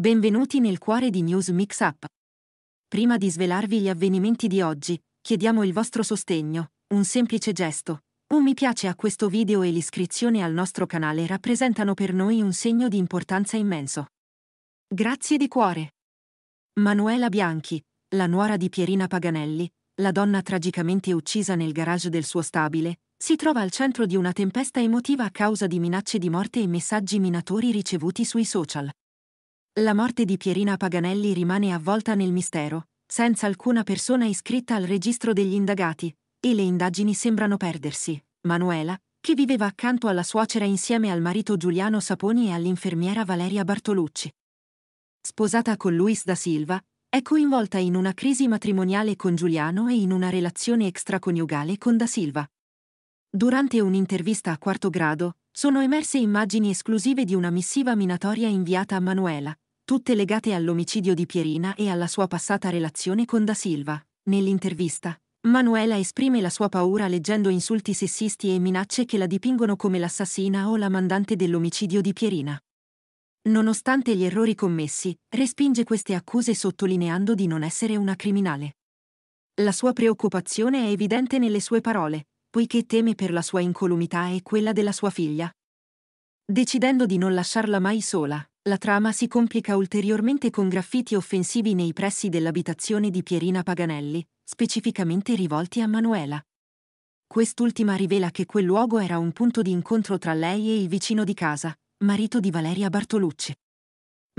Benvenuti nel cuore di News Mix Up. Prima di svelarvi gli avvenimenti di oggi, chiediamo il vostro sostegno, un semplice gesto. Un mi piace a questo video e l'iscrizione al nostro canale rappresentano per noi un segno di importanza immenso. Grazie di cuore. Manuela Bianchi, la nuora di Pierina Paganelli, la donna tragicamente uccisa nel garage del suo stabile, si trova al centro di una tempesta emotiva a causa di minacce di morte e messaggi minatori ricevuti sui social. La morte di Pierina Paganelli rimane avvolta nel mistero, senza alcuna persona iscritta al registro degli indagati, e le indagini sembrano perdersi. Manuela, che viveva accanto alla suocera insieme al marito Giuliano Saponi e all'infermiera Valeria Bartolucci, sposata con Luis da Silva, è coinvolta in una crisi matrimoniale con Giuliano e in una relazione extraconiugale con da Silva. Durante un'intervista a Quarto Grado, sono emerse immagini esclusive di una missiva minatoria inviata a Manuela, tutte legate all'omicidio di Pierina e alla sua passata relazione con da Silva. Nell'intervista, Manuela esprime la sua paura leggendo insulti sessisti e minacce che la dipingono come l'assassina o la mandante dell'omicidio di Pierina. Nonostante gli errori commessi, respinge queste accuse sottolineando di non essere una criminale. La sua preoccupazione è evidente nelle sue parole, poiché teme per la sua incolumità e quella della sua figlia. Decidendo di non lasciarla mai sola, la trama si complica ulteriormente con graffiti offensivi nei pressi dell'abitazione di Pierina Paganelli, specificamente rivolti a Manuela. Quest'ultima rivela che quel luogo era un punto di incontro tra lei e il vicino di casa, marito di Valeria Bartolucci.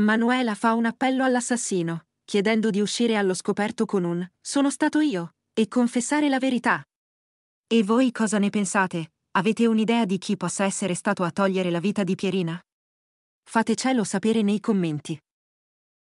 Manuela fa un appello all'assassino, chiedendo di uscire allo scoperto con un "sono stato io" e confessare la verità. E voi cosa ne pensate? Avete un'idea di chi possa essere stato a togliere la vita di Pierina? Fatecelo sapere nei commenti.